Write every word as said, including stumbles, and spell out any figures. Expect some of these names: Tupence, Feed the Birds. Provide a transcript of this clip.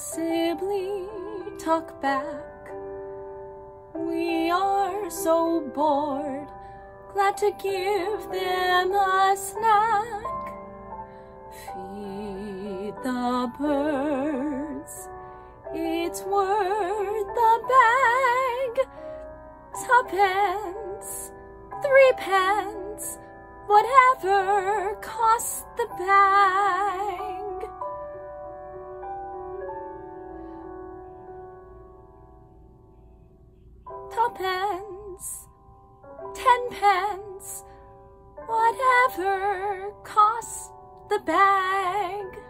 possibly talk back. We are so bored, glad to give them a snack. Feed the birds, it's worth the bag. Tuppence, threepence, whatever costs the bag. Tuppence, tenpence, whatever costs the bag.